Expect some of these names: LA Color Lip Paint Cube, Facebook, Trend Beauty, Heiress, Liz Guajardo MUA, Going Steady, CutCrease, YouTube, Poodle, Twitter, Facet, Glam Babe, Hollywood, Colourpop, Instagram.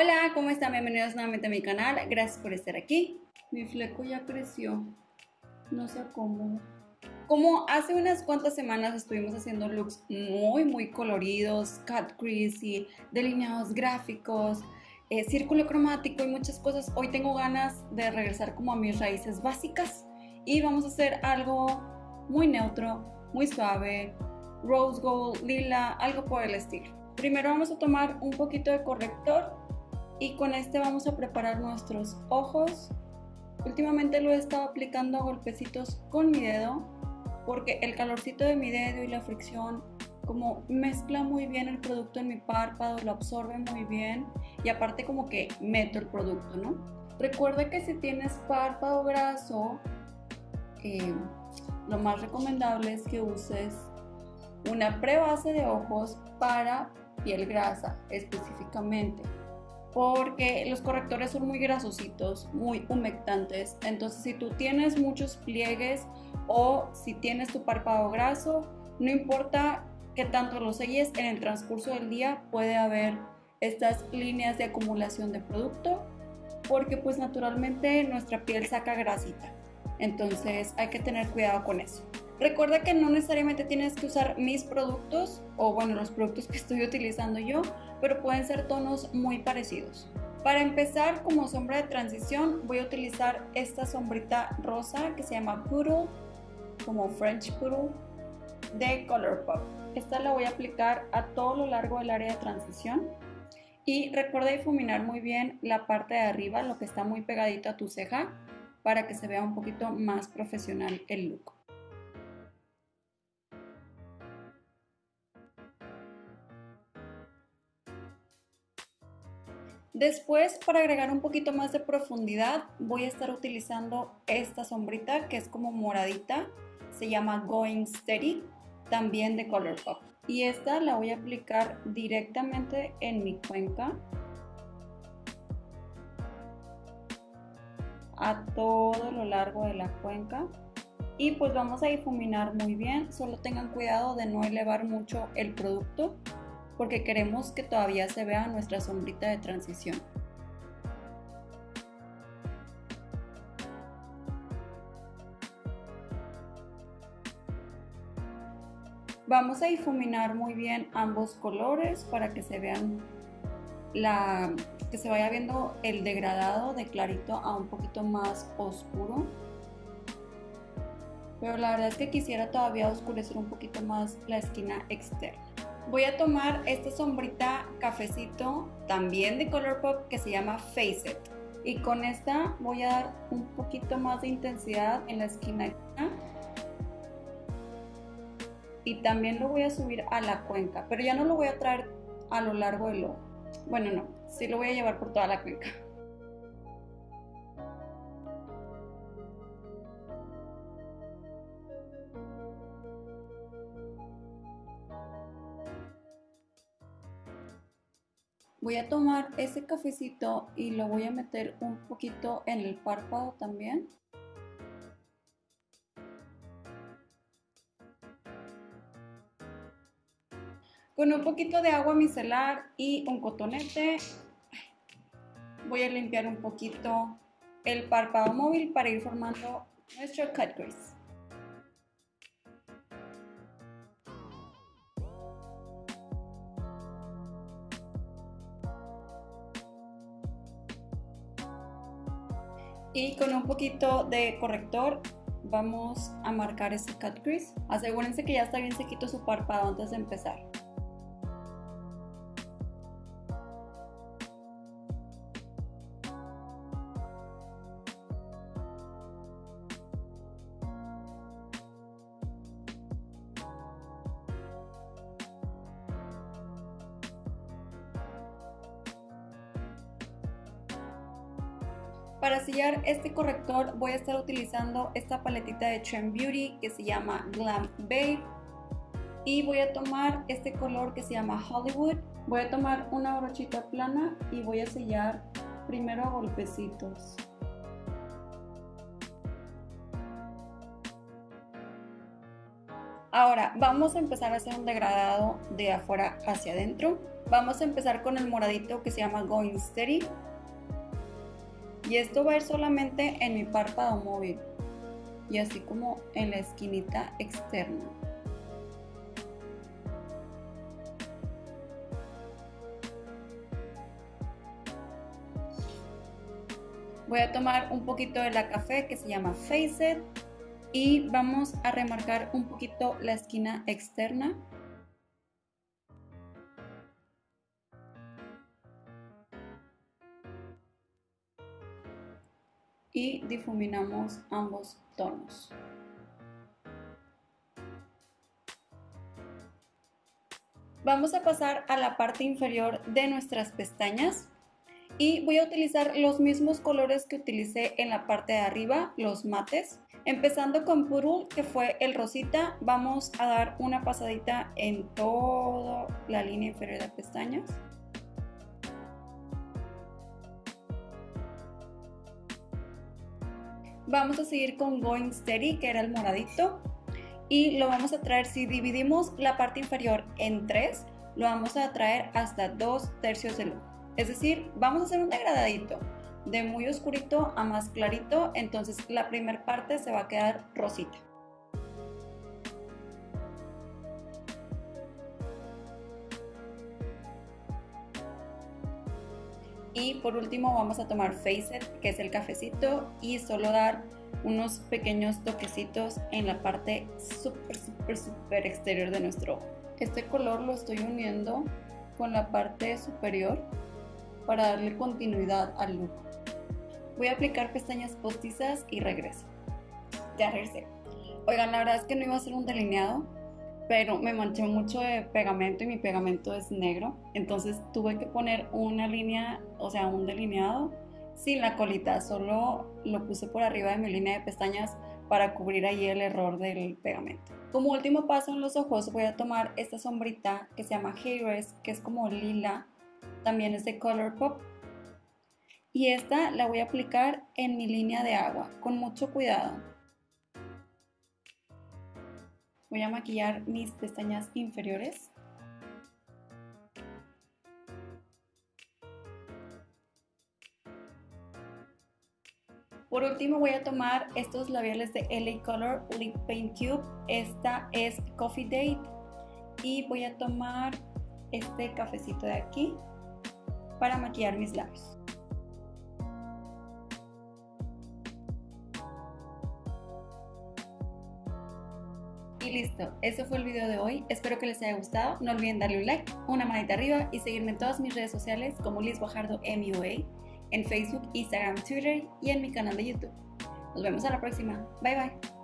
Hola, ¿cómo están? Bienvenidos nuevamente a mi canal, gracias por estar aquí. Mi fleco ya creció, no sé cómo. Como hace unas cuantas semanas estuvimos haciendo looks muy coloridos, CutCrease y delineados gráficos, círculo cromático y muchas cosas, hoy tengo ganas de regresar como a mis raíces básicas y vamos a hacer algo muy neutro, muy suave, rose gold, lila, algo por el estilo. Primero vamos a tomar un poquito de corrector y con este vamos a preparar nuestros ojos. Últimamente lo he estado aplicando a golpecitos con mi dedo porque el calorcito de mi dedo y la fricción como mezcla muy bien el producto en mi párpado, lo absorbe muy bien y aparte como que meto el producto, ¿no? Recuerda que si tienes párpado graso, lo más recomendable es que uses una prebase de ojos para piel grasa específicamente, porque los correctores son muy grasositos, muy humectantes. Entonces si tú tienes muchos pliegues o si tienes tu párpado graso, no importa que tanto lo selles, en el transcurso del día puede haber estas líneas de acumulación de producto, porque pues naturalmente nuestra piel saca grasita, entonces hay que tener cuidado con eso. Recuerda que no necesariamente tienes que usar mis productos, o bueno, los productos que estoy utilizando yo, pero pueden ser tonos muy parecidos. Para empezar, como sombra de transición, voy a utilizar esta sombrita rosa que se llama Poodle, como French Poodle, de Colourpop. Esta la voy a aplicar a todo lo largo del área de transición. Y recuerda difuminar muy bien la parte de arriba, lo que está muy pegadito a tu ceja, para que se vea un poquito más profesional el look. Después, para agregar un poquito más de profundidad, voy a estar utilizando esta sombrita que es como moradita, se llama Going Steady, también de Colourpop. Y esta la voy a aplicar directamente en mi cuenca, a todo lo largo de la cuenca. Y pues vamos a difuminar muy bien, solo tengan cuidado de no elevar mucho el producto, porque queremos que todavía se vea nuestra sombrita de transición. Vamos a difuminar muy bien ambos colores para que se vean que se vaya viendo el degradado de clarito a un poquito más oscuro. Pero la verdad es que quisiera todavía oscurecer un poquito más la esquina externa. Voy a tomar esta sombrita cafecito, también de Colourpop, que se llama Facet. Y con esta voy a dar un poquito más de intensidad en la esquina. Y también lo voy a subir a la cuenca, pero ya no lo voy a traer a lo largo del ojo. Bueno, no, sí lo voy a llevar por toda la cuenca. Voy a tomar ese cafecito y lo voy a meter un poquito en el párpado también. Con un poquito de agua micelar y un cotonete voy a limpiar un poquito el párpado móvil para ir formando nuestro cut crease. Y con un poquito de corrector vamos a marcar ese cut crease. Asegúrense que ya está bien sequito su párpado antes de empezar. Para sellar este corrector voy a estar utilizando esta paletita de Trend Beauty que se llama Glam Babe y voy a tomar este color que se llama Hollywood. Voy a tomar una brochita plana y voy a sellar primero a golpecitos. Ahora vamos a empezar a hacer un degradado de afuera hacia adentro. Vamos a empezar con el moradito que se llama Going Steady. Y esto va a ir solamente en mi párpado móvil y así como en la esquinita externa. Voy a tomar un poquito de la café que se llama Facet y vamos a remarcar un poquito la esquina externa. Y difuminamos ambos tonos. Vamos a pasar a la parte inferior de nuestras pestañas y voy a utilizar los mismos colores que utilicé en la parte de arriba, los mates. Empezando con Poodle, que fue el rosita, vamos a dar una pasadita en toda la línea inferior de pestañas. Vamos a seguir con Going Steady, que era el moradito, y lo vamos a traer, si dividimos la parte inferior en 3, lo vamos a traer hasta 2/3 del ojo. Es decir, vamos a hacer un degradadito de muy oscurito a más clarito, entonces la primera parte se va a quedar rosita. Y por último vamos a tomar Facet, que es el cafecito, y solo dar unos pequeños toquecitos en la parte súper exterior de nuestro ojo. Este color lo estoy uniendo con la parte superior para darle continuidad al look. Voy a aplicar pestañas postizas y regreso. Ya regresé. Oigan, la verdad es que no iba a hacer un delineado, pero me manché mucho de pegamento y mi pegamento es negro, entonces tuve que poner una línea, o sea un delineado sin la colita, solo lo puse por arriba de mi línea de pestañas para cubrir ahí el error del pegamento. Como último paso en los ojos voy a tomar esta sombrita que se llama Heiress, que es como lila, también es de Colourpop, y esta la voy a aplicar en mi línea de agua con mucho cuidado. Voy a maquillar mis pestañas inferiores. Por último voy a tomar estos labiales de LA Color Lip Paint Cube. Esta es Coffee Date. Y voy a tomar este cafecito de aquí para maquillar mis labios. Y listo, eso fue el video de hoy, espero que les haya gustado, no olviden darle un like, una manita arriba y seguirme en todas mis redes sociales como Liz Guajardo MUA, en Facebook, Instagram, Twitter y en mi canal de YouTube. Nos vemos a la próxima, bye bye.